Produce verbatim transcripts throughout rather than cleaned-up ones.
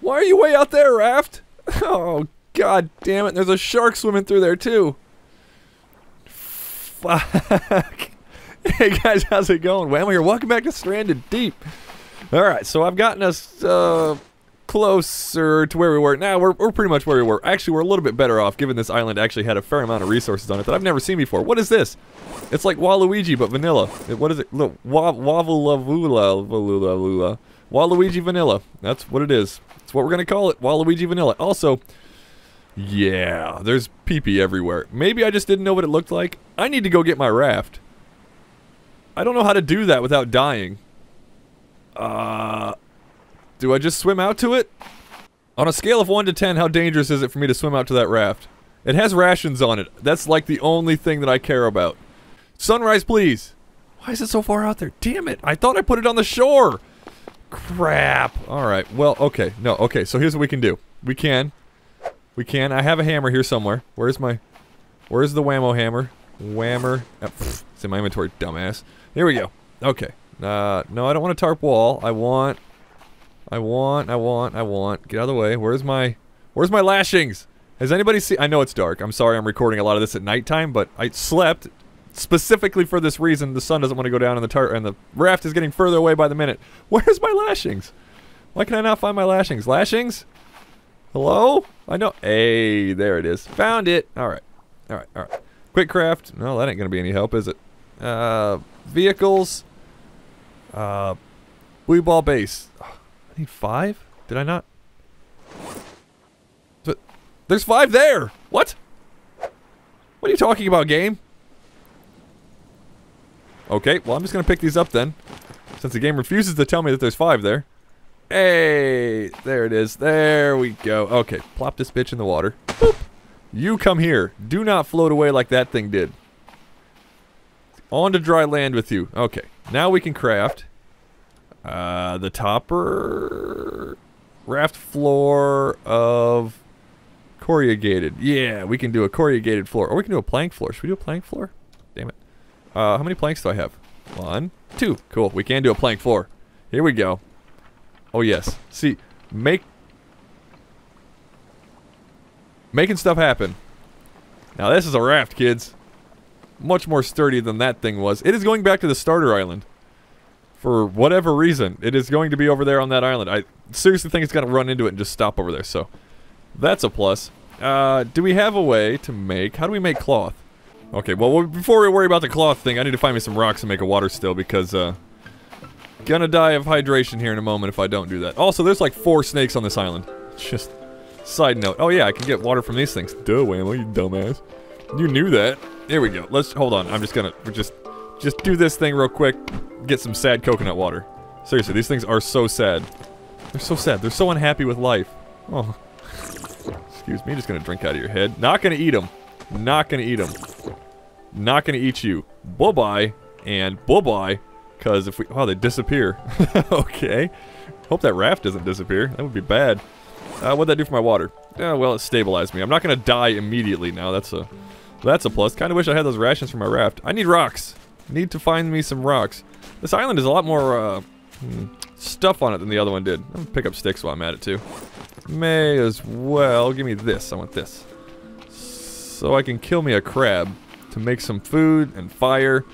Why are you way out there, Raft? Oh, god damn it. There's a shark swimming through there, too. Fuck. Hey, guys, how's it going? Whamo here. Welcome back to Stranded Deep. Alright, so I've gotten us uh, closer to where we were. Now, we're, we're pretty much where we were. Actually, we're a little bit better off, given this island actually had a fair amount of resources on it that I've never seen before. What is this? It's like Waluigi, but vanilla. It, what is it? Look, Waluigi Waluigi Vanilla. That's what it is. That's what we're going to call it, Waluigi Vanilla. Also, yeah, there's pee-pee everywhere. Maybe I just didn't know what it looked like. I need to go get my raft. I don't know how to do that without dying. Uh, do I just swim out to it? On a scale of one to ten, how dangerous is it for me to swim out to that raft? It has rations on it. That's like the only thing that I care about. Sunrise, please. Why is it so far out there? Damn it. I thought I put it on the shore. Crap. Alright, well, okay. No, okay, so here's what we can do. We can. We can. I have a hammer here somewhere. Where's my... Where's the Whamo hammer? Whammer. Oh, pfft, it's in my inventory, dumbass. Here we go. Okay. Uh, no, I don't want a tarp wall. I want... I want, I want, I want. Get out of the way. Where's my... Where's my lashings? Has anybody seen... I know it's dark. I'm sorry I'm recording a lot of this at nighttime, but I slept specifically for this reason. The sun doesn't want to go down and the tar and the raft is getting further away by the minute. Where's my lashings? Why can I not find my lashings? Lashings? Hello? I know. Hey, there it is. Found it. Alright. Alright, alright. Quick craft. No, that ain't gonna be any help, is it? Uh, vehicles. Uh, blue ball base. Oh, I need five? Did I not? But there's five there! What? What are you talking about, game? Okay, well, I'm just going to pick these up then, since the game refuses to tell me that there's five there. Hey, there it is. There we go. Okay, plop this bitch in the water. Boop. You come here. Do not float away like that thing did. On to dry land with you. Okay, now we can craft uh, the topper raft floor of corrugated. Yeah, we can do a corrugated floor, or we can do a plank floor. Should we do a plank floor? Damn it. Uh, how many planks do I have? One, two. Cool. We can do a plank floor. Here we go. Oh, yes. See, make... Making stuff happen. Now, this is a raft, kids. Much more sturdy than that thing was. It is going back to the starter island. For whatever reason. It is going to be over there on that island. I seriously think it's going to run into it and just stop over there, so... That's a plus. Uh, do we have a way to make... How do we make cloth? Okay, well, before we worry about the cloth thing, I need to find me some rocks and make a water still, because, uh... gonna die of hydration here in a moment if I don't do that. Also, there's like four snakes on this island. Just... Side note. Oh yeah, I can get water from these things. Duh, Whamo, you dumbass. You knew that. Here we go. Let's... Hold on, I'm just gonna... We're just... Just do this thing real quick. Get some sad coconut water. Seriously, these things are so sad. They're so sad. They're so unhappy with life. Oh. Excuse me, just gonna drink out of your head. Not gonna eat them. Not gonna eat them. Not gonna eat you. Buh-bye. And buh-bye. Because if we... Oh, they disappear. Okay. Hope that raft doesn't disappear. That would be bad. Uh, what'd that do for my water? Oh, well, it stabilized me. I'm not gonna die immediately now. That's a... That's a plus. Kinda wish I had those rations for my raft. I need rocks. Need to find me some rocks. This island is a lot more, uh... stuff on it than the other one did. I'm gonna pick up sticks while I'm at it, too. May as well. Give me this. I want this. So I can kill me a crab to make some food and fire,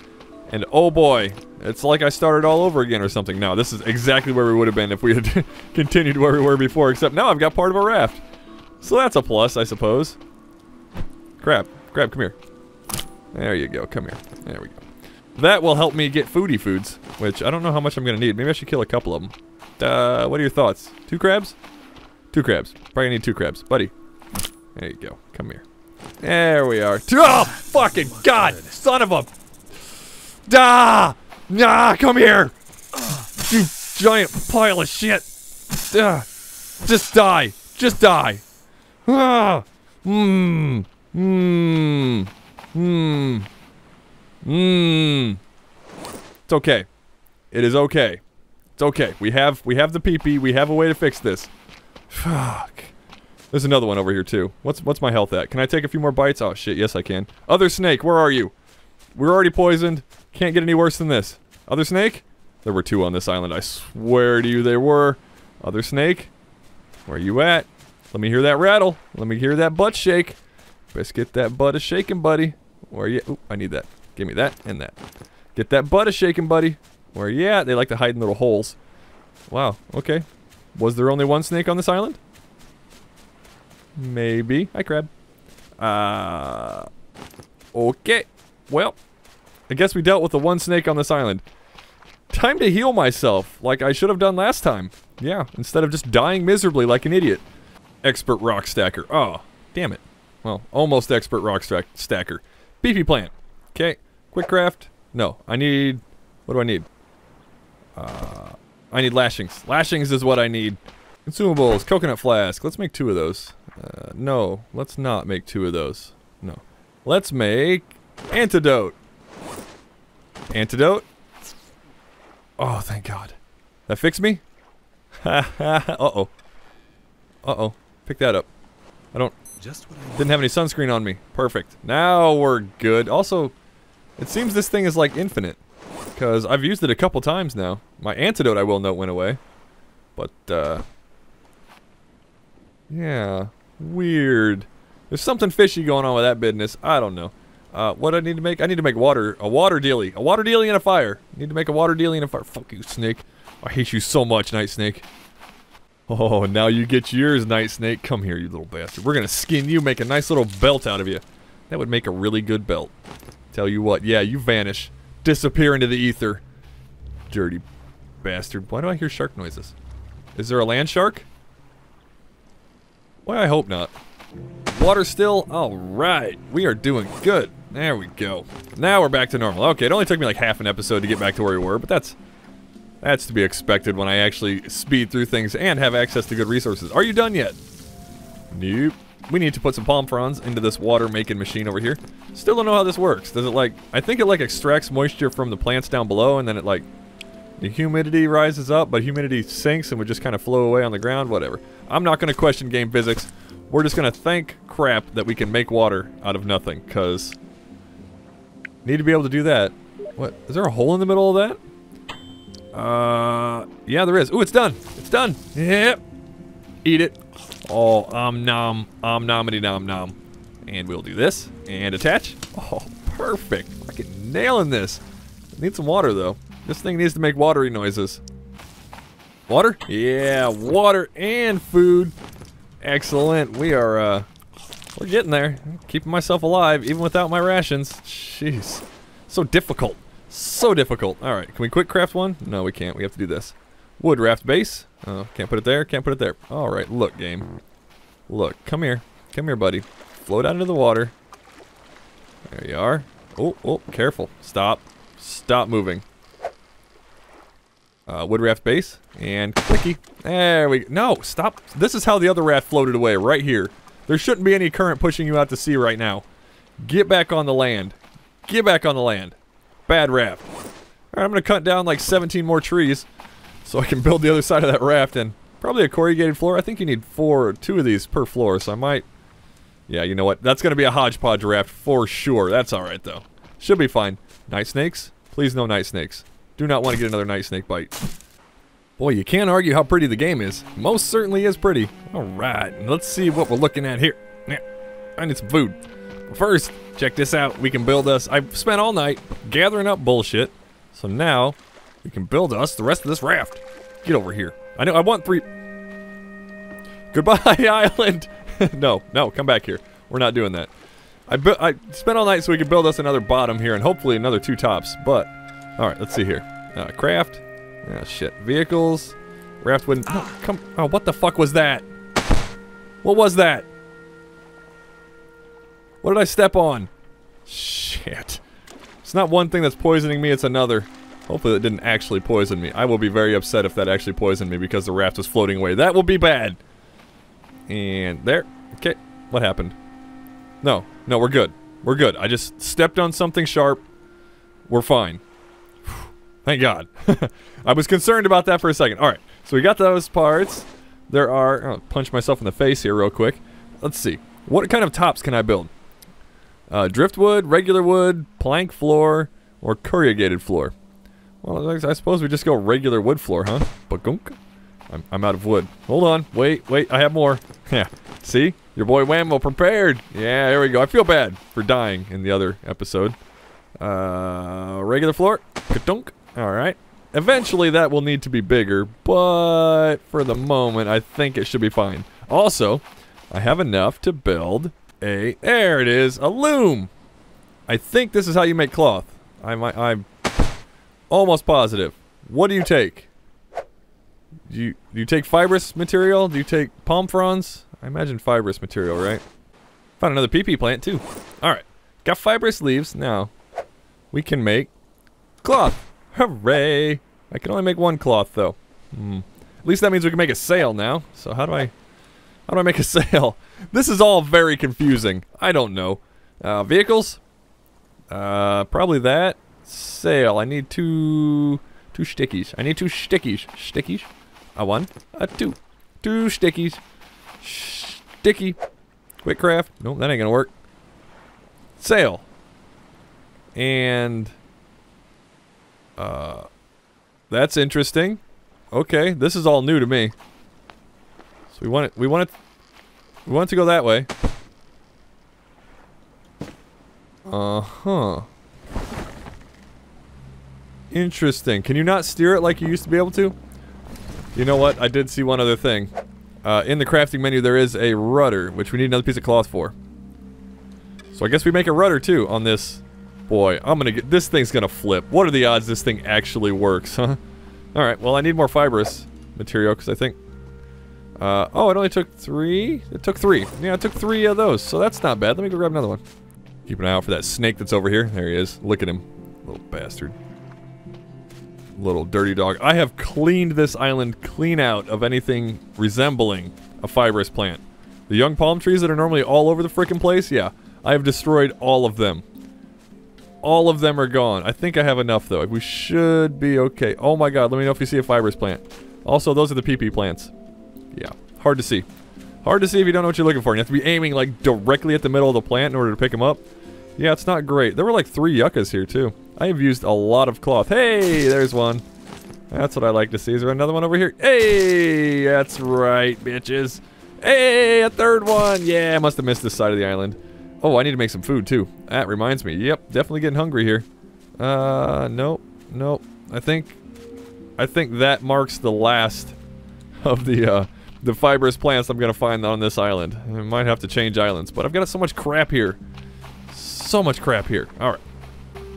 and oh boy, it's like I started all over again or something. Now this is exactly where we would have been if we had continued where we were before, except now I've got part of a raft. So that's a plus, I suppose. Crab, crab, come here. There you go, come here. There we go. That will help me get foodie foods, which I don't know how much I'm gonna need. Maybe I should kill a couple of them. Uh, what are your thoughts? Two crabs? Two crabs. Probably need two crabs, buddy. There you go, come here. There we are. Oh, fucking god! Son of a... Ah! Nah, come here! You giant pile of shit! Ah, just die! Just die! Mmm. Mmm. Mmm. Mmm. It's okay. It is okay. It's okay. We have we have the pee-pee. We have a way to fix this. Fuck. There's another one over here, too. What's what's my health at? Can I take a few more bites? Oh, shit. Yes, I can. Other snake, where are you? We're already poisoned. Can't get any worse than this. Other snake? There were two on this island. I swear to you they were. Other snake? Where you at? Let me hear that rattle. Let me hear that butt shake. Best get that butt a shaking, buddy. Where you? Ooh, I need that. Give me that and that. Get that butt a shaking, buddy. Where you at? They like to hide in little holes. Wow. Okay. Was there only one snake on this island? Maybe. Hi, crab. Uh. Okay. Well, I guess we dealt with the one snake on this island. Time to heal myself, like I should have done last time. Yeah, instead of just dying miserably like an idiot. Expert rock stacker. Oh, damn it. Well, almost expert rock stack stacker. Beefy plant. Okay. Quick craft. No, I need... What do I need? Uh, I need lashings. Lashings is what I need. Consumables. Coconut flask. Let's make two of those. Uh, no, let's not make two of those. No. Let's make... Antidote. Antidote. Oh, thank God. That fixed me? Ha ha. Uh-oh. Uh-oh. Pick that up. I don't... Just what I didn't have any sunscreen on me. Perfect. Now we're good. Also, it seems this thing is like infinite. Because I've used it a couple times now. My antidote, I will note, went away. But, uh... yeah. Weird. There's something fishy going on with that business. I don't know. Uh, what do I need to make? I need to make water. A water dealie. A water dealie and a fire. I need to make a water dealie and a fire. Fuck you, Snake. I hate you so much, Night Snake. Oh, now you get yours, Night Snake. Come here, you little bastard. We're gonna skin you, make a nice little belt out of you. That would make a really good belt. Tell you what, yeah, you vanish. Disappear into the ether. Dirty bastard. Why do I hear shark noises? Is there a land shark? Well, I hope not. Water still? Alright. We are doing good. There we go. Now we're back to normal. Okay, it only took me like half an episode to get back to where we were, but that's... That's to be expected when I actually speed through things and have access to good resources. Are you done yet? Nope. We need to put some palm fronds into this water-making machine over here. Still don't know how this works. Does it like... I think it like extracts moisture from the plants down below and then it like... The humidity rises up, but humidity sinks and would just kind of flow away on the ground, whatever. I'm not going to question game physics. We're just going to thank crap that we can make water out of nothing, because... Need to be able to do that. What? Is there a hole in the middle of that? Uh, yeah, there is. Ooh, it's done. It's done. Yep. Eat it. Oh, om nom. Om nomity nom nom. And we'll do this. And attach. Oh, perfect. Fucking nailing this. Need some water, though. This thing needs to make watery noises. Water? Yeah, water and food. Excellent. We are, uh, we're getting there. I'm keeping myself alive, even without my rations. Jeez. So difficult. So difficult. Alright, can we quick craft one? No, we can't. We have to do this. Wood raft base. Oh, can't put it there. Can't put it there. Alright, look, game. Look, come here. Come here, buddy. Float out into the water. There you are. Oh, oh, careful. Stop. Stop moving. Uh, wood raft base. And clicky. There we go. No, stop. This is how the other raft floated away, right here. There shouldn't be any current pushing you out to sea right now. Get back on the land. Get back on the land. Bad raft. Alright, I'm gonna cut down like seventeen more trees so I can build the other side of that raft and probably a corrugated floor. I think you need four or two of these per floor, so I might... Yeah, you know what? That's gonna be a hodgepodge raft for sure. That's alright, though. Should be fine. Night snakes? Please no night snakes. Do not want to get another night snake bite. Boy, you can't argue how pretty the game is. Most certainly is pretty. Alright, let's see what we're looking at here. I need some food. First, check this out. We can build us... I've spent all night gathering up bullshit. So now, we can build us the rest of this raft. Get over here. I know, I want three... Goodbye, island! No, no, come back here. We're not doing that. I, bu I spent all night so we can build us another bottom here and hopefully another two tops, but... Alright, let's see here. Uh, craft. Oh, shit. Vehicles. Raft wouldn't... No, come... Oh, what the fuck was that? What was that? What did I step on? Shit. It's not one thing that's poisoning me, it's another. Hopefully that didn't actually poison me. I will be very upset if that actually poisoned me because the raft was floating away. That will be bad. And there. Okay. What happened? No. No, we're good. We're good. I just stepped on something sharp. We're fine. Thank God. I was concerned about that for a second. Alright. So we got those parts. There are... I'll punch myself in the face here real quick. Let's see. What kind of tops can I build? Uh, driftwood, regular wood, plank floor, or corrugated floor. Well, I suppose we just go regular wood floor, huh? Bagunk. I'm, I'm out of wood. Hold on. Wait, wait. I have more. Yeah. See? Your boy Whamo prepared. Yeah, there we go. I feel bad for dying in the other episode. Uh, regular floor. Ka-dunk. All right. Eventually, that will need to be bigger, but for the moment, I think it should be fine. Also, I have enough to build a... There it is. A loom. I think this is how you make cloth. I'm, I'm almost positive. What do you take? Do you, do you take fibrous material? Do you take palm fronds? I imagine fibrous material, right? Found another pee-pee plant, too. Alright. Got fibrous leaves. Now, we can make cloth. Hooray! I can only make one cloth, though. Hmm. At least that means we can make a sail now. So how do I... How do I make a sail? This is all very confusing. I don't know. Uh, vehicles? Uh, probably that. Sail. I need two... Two stickies. I need two stickies. Stickies? A one. A two. Two stickies. Sticky. Quick craft. Nope, that ain't gonna work. Sail. And... Uh... That's interesting. Okay, this is all new to me. So we want it... We want it... We want it to go that way. Uh-huh. Interesting. Can you not steer it like you used to be able to? You know what? I did see one other thing. Uh, in the crafting menu, there is a rudder, which we need another piece of cloth for. So I guess we make a rudder, too, on this. Boy, I'm gonna get... This thing's gonna flip. What are the odds this thing actually works, huh? Alright, well, I need more fibrous material, because I think... Uh, oh, it only took three? It took three. Yeah, it took three of those, so that's not bad. Let me go grab another one. Keep an eye out for that snake that's over here. There he is. Look at him. Little bastard. Little dirty dog. I have cleaned this island clean out of anything resembling a fibrous plant. The young palm trees that are normally all over the frickin' place, yeah. I have destroyed all of them. All of them are gone. I think I have enough, though. We should be okay. Oh my god, let me know if you see a fibrous plant. Also, those are the pee-pee plants. Yeah, hard to see. Hard to see if you don't know what you're looking for. You have to be aiming, like, directly at the middle of the plant in order to pick them up. Yeah, it's not great. There were like three yuccas here, too. I have used a lot of cloth. Hey, there's one. That's what I like to see. Is there another one over here? Hey, that's right, bitches. Hey, a third one. Yeah, I must have missed this side of the island. Oh, I need to make some food, too. That reminds me. Yep, definitely getting hungry here. Uh, nope, nope. I think, I think that marks the last of the, uh, the fibrous plants I'm going to find on this island. I might have to change islands, but I've got so much crap here. So much crap here. Alright.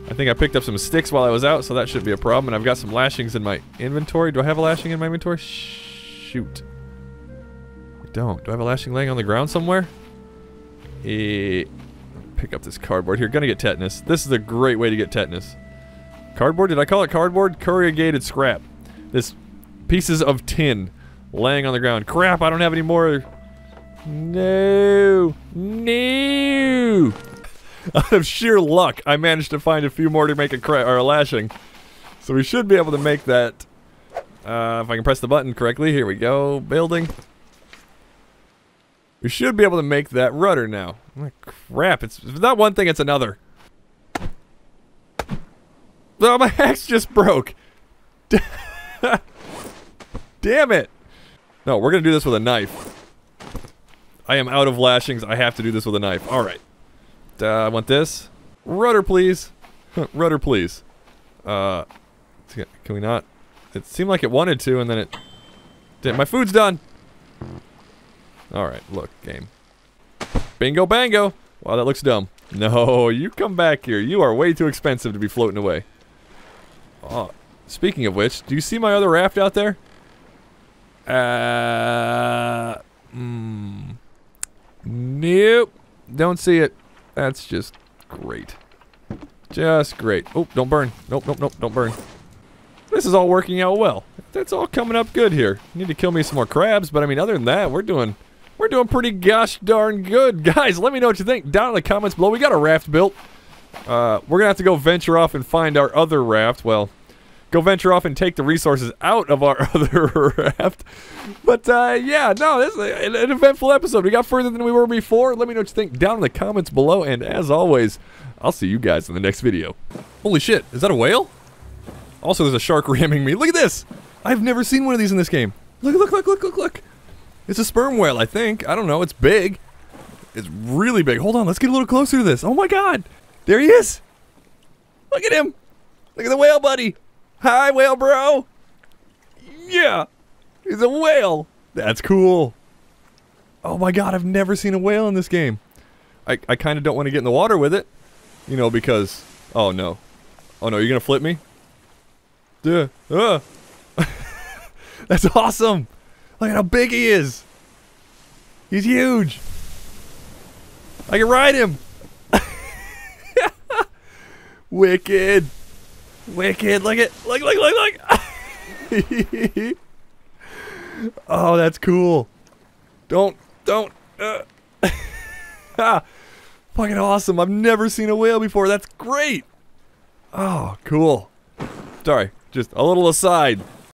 I think I picked up some sticks while I was out, so that should be a problem. And I've got some lashings in my inventory. Do I have a lashing in my inventory? Shoot. I don't. Do I have a lashing laying on the ground somewhere? Eh, pick up this cardboard here. Gonna get tetanus. This is a great way to get tetanus. Cardboard? Did I call it cardboard? Corrugated scrap. This pieces of tin laying on the ground. Crap, I don't have any more. No. No. Out of sheer luck, I managed to find a few more to make a cra- or a lashing. So we should be able to make that. Uh, if I can press the button correctly. Here we go. Building. We should be able to make that rudder now. Oh, crap. It's, it's not one thing, it's another. Oh, my axe just broke. Damn it. No, we're going to do this with a knife. I am out of lashings. I have to do this with a knife. Alright. Uh, I want this. Rudder, please. Rudder, please. Uh, can we not? It seemed like it wanted to, and then it didn't. My food's done. Alright, look, game. Bingo bango. Wow, that looks dumb. No, you come back here. You are way too expensive to be floating away. Oh, speaking of which, do you see my other raft out there? Uh, mm, nope. Don't see it. That's just great. Just great. Oh, don't burn. Nope, nope, nope, don't burn. This is all working out well. That's all coming up good here. Need to kill me some more crabs, but I mean, other than that, we're doing we're doing pretty gosh darn good. Guys, let me know what you think down in the comments below. We got a raft built. Uh, we're going to have to go venture off and find our other raft. Well, go venture off and take the resources out of our other raft. But, uh, yeah, no, this is an, an eventful episode. We got further than we were before. Let me know what you think down in the comments below. And as always, I'll see you guys in the next video. Holy shit, is that a whale? Also, there's a shark ramming me. Look at this! I've never seen one of these in this game. Look, look, look, look, look, look. It's a sperm whale, I think. I don't know. It's big. It's really big. Hold on. Let's get a little closer to this. Oh, my God. There he is. Look at him. Look at the whale buddy. Hi, whale bro. Yeah. He's a whale. That's cool. Oh, my God. I've never seen a whale in this game. I, I kind of don't want to get in the water with it. You know, because... Oh, no. Oh, no. You're going to flip me? Duh. Uh. That's awesome. Look at how big he is. He's huge. I can ride him. Wicked. Wicked. Look at... Look, look, look, look. Oh, that's cool. Don't... Don't... Uh. Ah, fucking awesome. I've never seen a whale before. That's great. Oh, cool. Sorry, just a little aside.